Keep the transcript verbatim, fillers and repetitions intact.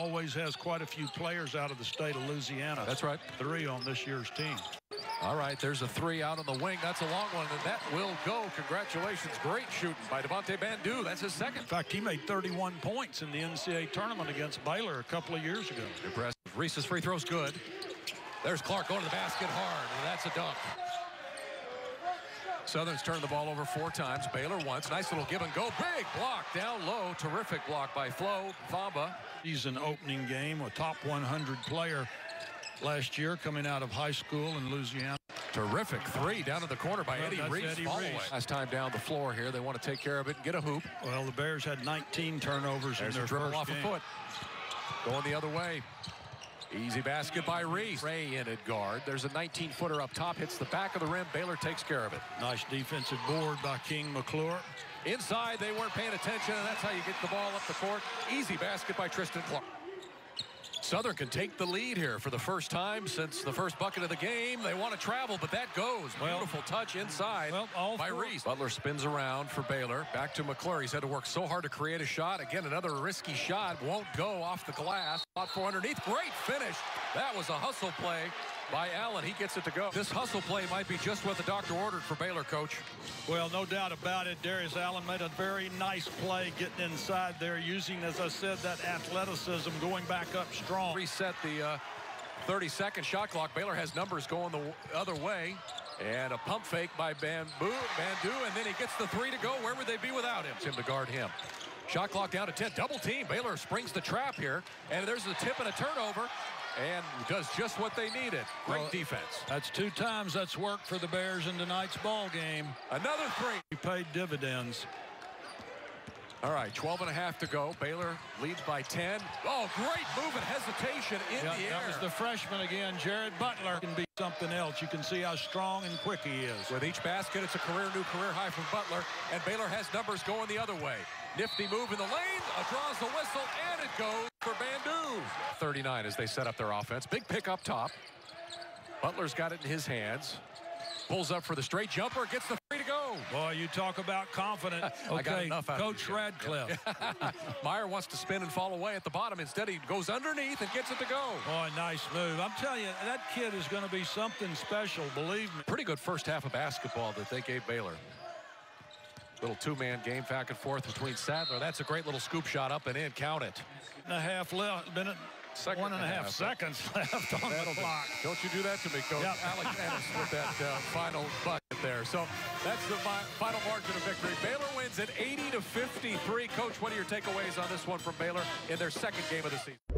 always has quite a few players out of the state of Louisiana. That's right. Three on this year's team. All right, there's a three out on the wing. That's a long one, and that will go. Congratulations. Great shooting by Devonte Bandoo. That's his second. In fact, he made thirty-one points in the N C A A tournament against Baylor a couple of years ago. Impressive. Reese's free throw's good. There's Clark going to the basket hard, and that's a dunk. Southern's turned the ball over four times. Baylor once. Nice little give and go. Big block down low. Terrific block by Flo Faba. He's an opening game, a top one hundred player last year coming out of high school in Louisiana. Terrific three down in the corner by Eddie Reese. Last time down the floor here. They want to take care of it and get a hoop. Well, the Bears had nineteen turnovers. There's in their dribble first off game. A foot. Going the other way. Easy basket by Reese. Ray in at guard. There's a nineteen-footer up top. Hits the back of the rim. Baylor takes care of it. Nice defensive board by King McClure. Inside, they weren't paying attention, and that's how you get the ball up the court. Easy basket by Tristan Clark. Southern can take the lead here for the first time since the first bucket of the game. They want to travel, but that goes. Beautiful well, touch inside well, all by four. Reese. Butler spins around for Baylor. Back to McClure. He's had to work so hard to create a shot. Again, another risky shot. Won't go off the glass. Out for underneath. Great finish. That was a hustle play by Allen. He gets it to go. This hustle play might be just what the doctor ordered for Baylor, Coach. Well, no doubt about it. Darius Allen made a very nice play getting inside there, using, as I said, that athleticism, going back up strong. Reset the thirty-second uh, shot clock. Baylor has numbers going the other way. And a pump fake by Bandoo, Bandoo, and then he gets the three to go. Where would they be without him? Tim to guard him. Shot clock down to ten. Double team. Baylor springs the trap here. And there's a tip and a turnover. And does just what they needed. Great well, defense. That's two times that's worked for the Bears in tonight's ball game. Another three. He paid dividends. All right, twelve and a half to go. Baylor leads by ten. Oh, great move and hesitation in yep, the air. That was the freshman again, Jared Butler. Can be something else. You can see how strong and quick he is. With each basket, it's a career new career high from Butler. And Baylor has numbers going the other way. Nifty move in the lane, uh, draws the whistle, and it goes for Bandoo. thirty-nine as they set up their offense. Big pick up top. Butler's got it in his hands. Pulls up for the straight jumper, gets the free to go. Boy, you talk about confident. Okay, I got enough out Coach of Radcliffe. Meyer wants to spin and fall away at the bottom. Instead, he goes underneath and gets it to go. Boy, nice move. I'm telling you, that kid is going to be something special, believe me. Pretty good first half of basketball that they gave Baylor. Little two-man game back and forth between Sadler. That's a great little scoop shot up and in. Count it. And a half left. Minute. Second One and, and a half, half seconds left on the clock. Be, don't you do that to me, Coach. Yep. Alex Ennis with that uh, final bucket there. So that's the fi final margin of victory. Baylor wins at eighty to fifty-three. Coach, what are your takeaways on this one from Baylor in their second game of the season?